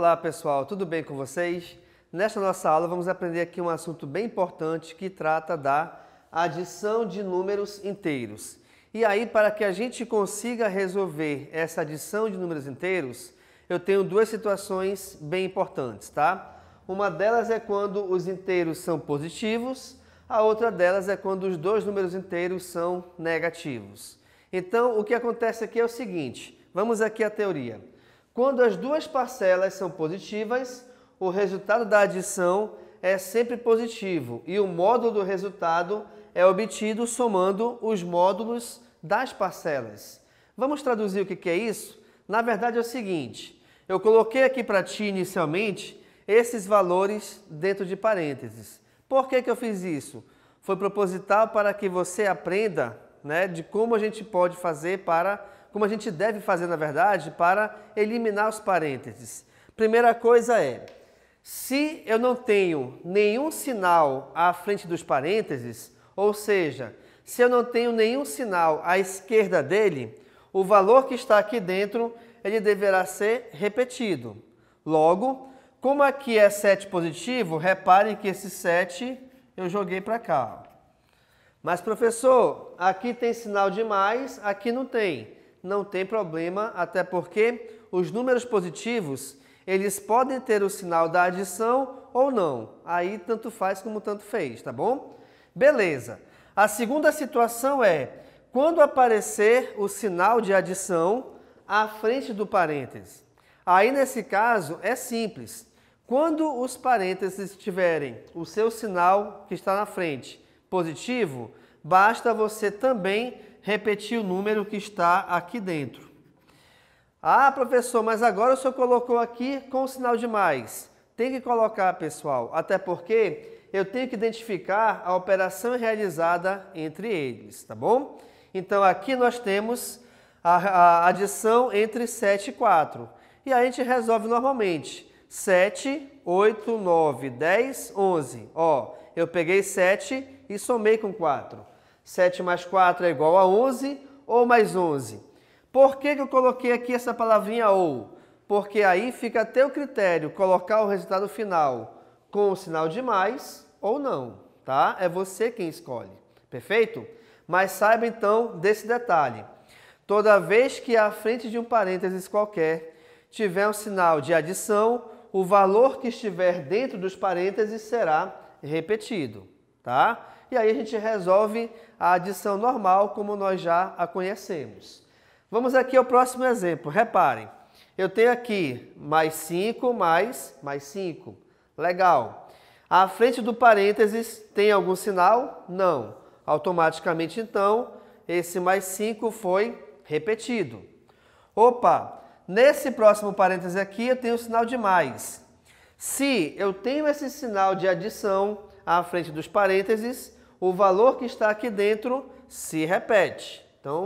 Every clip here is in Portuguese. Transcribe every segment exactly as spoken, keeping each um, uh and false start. Olá pessoal, tudo bem com vocês? Nesta nossa aula vamos aprender aqui um assunto bem importante que trata da adição de números inteiros. E aí, para que a gente consiga resolver essa adição de números inteiros, eu tenho duas situações bem importantes, tá? Uma delas é quando os inteiros são positivos, a outra delas é quando os dois números inteiros são negativos. Então, o que acontece aqui é o seguinte, vamos aqui à teoria. Quando as duas parcelas são positivas, o resultado da adição é sempre positivo e o módulo do resultado é obtido somando os módulos das parcelas. Vamos traduzir o que é isso? Na verdade é o seguinte, eu coloquei aqui para ti inicialmente esses valores dentro de parênteses. Por que que eu fiz isso? Foi proposital para que você aprenda, né, de como a gente pode fazer para... como a gente deve fazer, na verdade, para eliminar os parênteses. Primeira coisa é, se eu não tenho nenhum sinal à frente dos parênteses, ou seja, se eu não tenho nenhum sinal à esquerda dele, o valor que está aqui dentro, ele deverá ser repetido. Logo, como aqui é sete positivo, reparem que esse sete eu joguei para cá. Mas, professor, aqui tem sinal de mais, aqui não tem. Não tem problema, até porque os números positivos, eles podem ter o sinal da adição ou não. Aí tanto faz como tanto fez, tá bom? Beleza. A segunda situação é, quando aparecer o sinal de adição à frente do parêntese. Aí nesse caso é simples. Quando os parênteses tiverem o seu sinal que está na frente positivo, basta você também repetir o número que está aqui dentro. Ah, professor, mas agora o senhor colocou aqui com o sinal de mais. Tem que colocar, pessoal, até porque eu tenho que identificar a operação realizada entre eles, tá bom? Então, aqui nós temos a, a adição entre sete e quatro. E aí a gente resolve normalmente. sete, oito, nove, dez, onze. Ó, eu peguei sete e somei com quatro. sete mais quatro é igual a onze ou mais onze. Por que que eu coloquei aqui essa palavrinha ou? Porque aí fica a teu critério colocar o resultado final com o sinal de mais ou não, tá? É você quem escolhe, perfeito? Mas saiba então desse detalhe. Toda vez que à frente de um parênteses qualquer tiver um sinal de adição, o valor que estiver dentro dos parênteses será repetido, tá? E aí a gente resolve a adição normal como nós já a conhecemos. Vamos aqui ao próximo exemplo. Reparem, eu tenho aqui mais cinco, mais, mais cinco. Legal. À frente do parênteses tem algum sinal? Não. Automaticamente, então, esse mais cinco foi repetido. Opa, nesse próximo parênteses aqui eu tenho o sinal de mais. Se eu tenho esse sinal de adição à frente dos parênteses, o valor que está aqui dentro se repete. Então,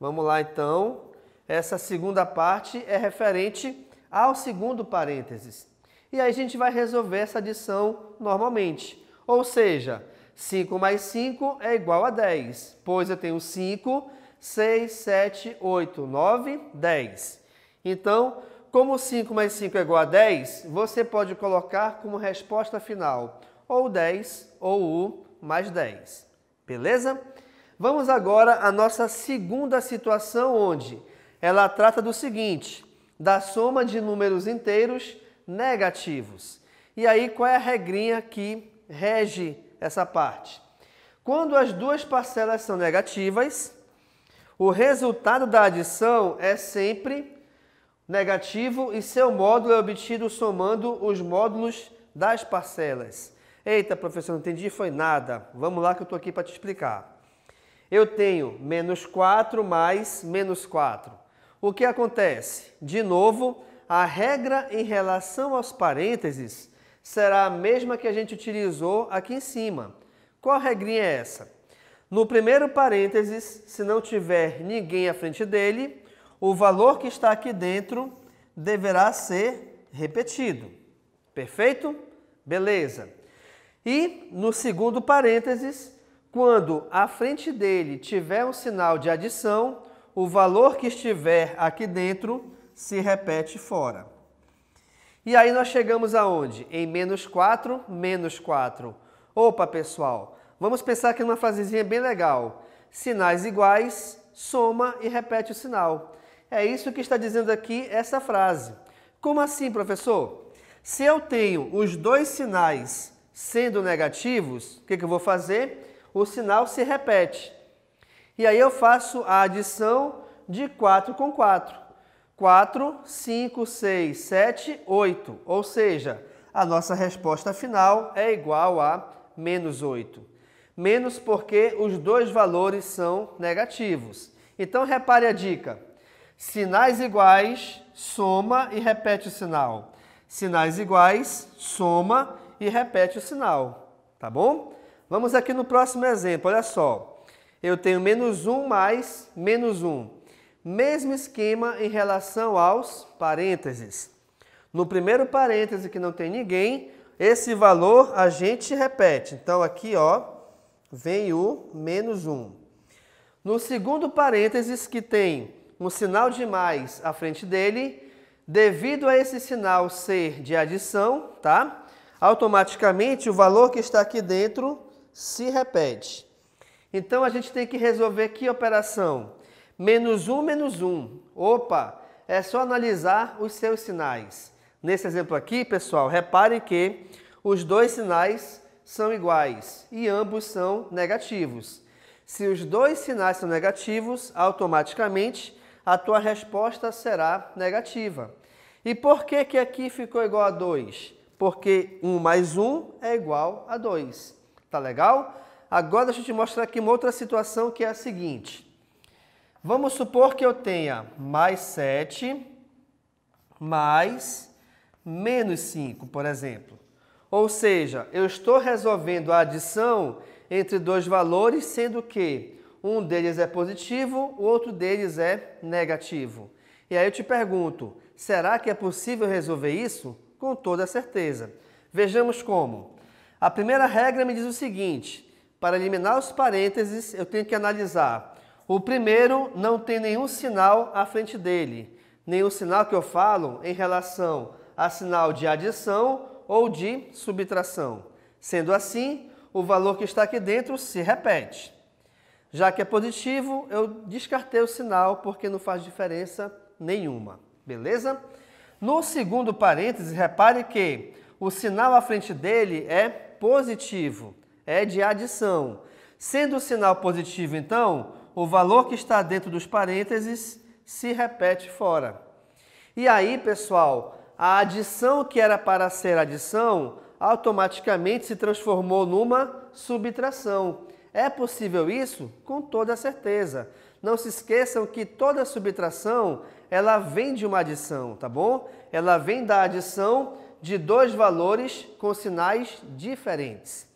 vamos lá então. Essa segunda parte é referente ao segundo parênteses. E aí a gente vai resolver essa adição normalmente. Ou seja, cinco mais cinco é igual a dez, pois eu tenho cinco, seis, sete, oito, nove, dez. Então, como cinco mais cinco é igual a dez, você pode colocar como resposta final ou dez ou o mais dez. Beleza? Vamos agora à nossa segunda situação, onde ela trata do seguinte, da soma de números inteiros negativos. E aí, qual é a regrinha que rege essa parte? Quando as duas parcelas são negativas, o resultado da adição é sempre negativo e seu módulo é obtido somando os módulos das parcelas. Eita, professor, não entendi, foi nada. Vamos lá que eu estou aqui para te explicar. Eu tenho menos quatro mais menos quatro. O que acontece? De novo, a regra em relação aos parênteses será a mesma que a gente utilizou aqui em cima. Qual regrinha é essa? No primeiro parênteses, se não tiver ninguém à frente dele, o valor que está aqui dentro deverá ser repetido. Perfeito? Beleza. E no segundo parênteses, quando à frente dele tiver um sinal de adição, o valor que estiver aqui dentro se repete fora. E aí nós chegamos aonde? Em menos quatro, menos quatro. Opa, pessoal, vamos pensar aqui numa frasezinha bem legal. Sinais iguais, soma e repete o sinal. É isso que está dizendo aqui essa frase. Como assim, professor? Se eu tenho os dois sinais sendo negativos, o que, que eu vou fazer? O sinal se repete. E aí eu faço a adição de quatro com quatro. quatro, cinco, seis, sete, oito. Ou seja, a nossa resposta final é igual a menos oito. Menos porque os dois valores são negativos. Então, repare a dica. Sinais iguais, soma e repete o sinal. Sinais iguais, soma e repete o sinal. Tá bom? Vamos aqui no próximo exemplo. Olha só. Eu tenho menos um mais menos um. Mesmo esquema em relação aos parênteses. No primeiro parêntese, que não tem ninguém, esse valor a gente repete. Então, aqui ó, vem o menos um. No segundo parênteses, que tem um sinal de mais à frente dele, devido a esse sinal ser de adição, tá? Automaticamente o valor que está aqui dentro se repete. Então, a gente tem que resolver que operação? menos um, menos um. Opa, é só analisar os seus sinais. Nesse exemplo aqui, pessoal, reparem que os dois sinais são iguais e ambos são negativos. Se os dois sinais são negativos, automaticamente a tua resposta será negativa. E por que que aqui ficou igual a dois? Porque um mais um é igual a dois. Tá legal? Agora deixa eu te mostrar aqui uma outra situação que é a seguinte. Vamos supor que eu tenha mais sete, mais menos cinco, por exemplo. Ou seja, eu estou resolvendo a adição entre dois valores, sendo que um deles é positivo, o outro deles é negativo. E aí eu te pergunto, será que é possível resolver isso? Com toda certeza. Vejamos como. A primeira regra me diz o seguinte, para eliminar os parênteses, eu tenho que analisar. O primeiro não tem nenhum sinal à frente dele. Nenhum sinal que eu falo em relação a sinal de adição ou de subtração. Sendo assim, o valor que está aqui dentro se repete. Já que é positivo, eu descartei o sinal porque não faz diferença nenhuma. Beleza? No segundo parêntese, repare que o sinal à frente dele é positivo. É de adição. Sendo o sinal positivo, então, o valor que está dentro dos parênteses se repete fora. E aí, pessoal, a adição que era para ser adição, automaticamente se transformou numa subtração. É possível isso? Com toda certeza. Não se esqueçam que toda subtração, ela vem de uma adição, tá bom? Ela vem da adição de dois valores com sinais diferentes.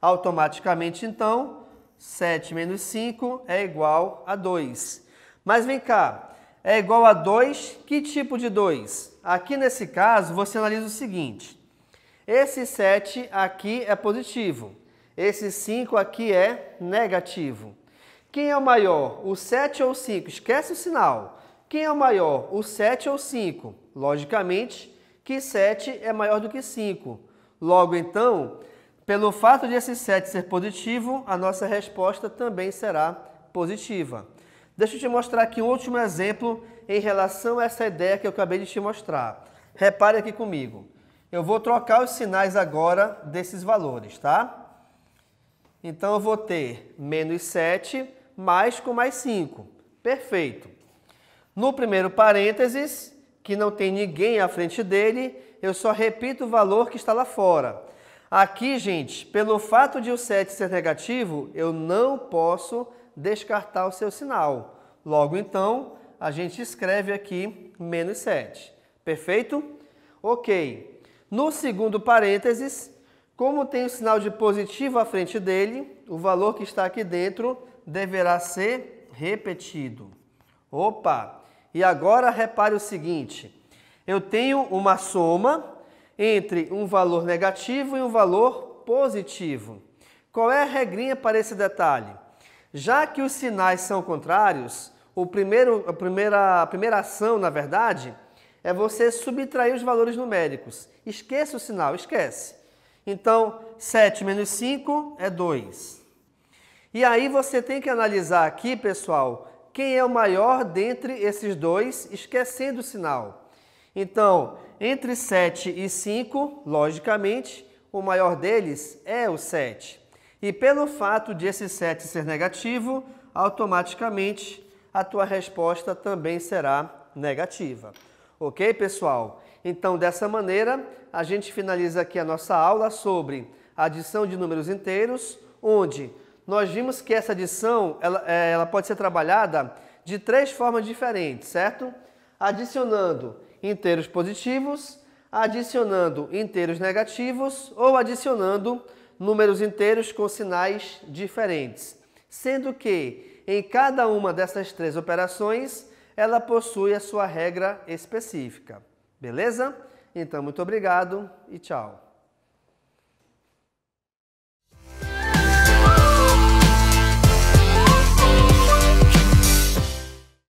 Automaticamente, então, sete menos cinco é igual a dois. Mas vem cá, é igual a dois, que tipo de dois? Aqui nesse caso, você analisa o seguinte. Esse sete aqui é positivo. Esse cinco aqui é negativo. Quem é o maior, o sete ou o cinco? Esquece o sinal. Quem é o maior, o sete ou o cinco? Logicamente, que sete é maior do que cinco. Logo, então, pelo fato de esse sete ser positivo, a nossa resposta também será positiva. Deixa eu te mostrar aqui um último exemplo em relação a essa ideia que eu acabei de te mostrar. Repare aqui comigo. Eu vou trocar os sinais agora desses valores, tá? Então, eu vou ter menos sete mais com mais cinco. Perfeito. No primeiro parênteses, que não tem ninguém à frente dele, eu só repito o valor que está lá fora. Aqui, gente, pelo fato de o sete ser negativo, eu não posso descartar o seu sinal. Logo, então, a gente escreve aqui menos sete. Perfeito? Ok. No segundo parênteses, como tem o sinal de positivo à frente dele, o valor que está aqui dentro deverá ser repetido. Opa! E agora, repare o seguinte. Eu tenho uma soma entre um valor negativo e um valor positivo. Qual é a regrinha para esse detalhe? Já que os sinais são contrários, o primeiro, a, primeira, a primeira ação, na verdade, é você subtrair os valores numéricos. Esqueça o sinal, esquece. Então, sete menos cinco é dois. E aí você tem que analisar aqui, pessoal, quem é o maior dentre esses dois, esquecendo o sinal. Então, entre sete e cinco, logicamente, o maior deles é o sete. E pelo fato de esse sete ser negativo, automaticamente a tua resposta também será negativa. Ok, pessoal? Então, dessa maneira, a gente finaliza aqui a nossa aula sobre adição de números inteiros, onde nós vimos que essa adição ela, ela pode ser trabalhada de três formas diferentes, certo? Adicionando inteiros positivos, adicionando inteiros negativos ou adicionando números inteiros com sinais diferentes. Sendo que em cada uma dessas três operações, ela possui a sua regra específica. Beleza? Então, muito obrigado e tchau.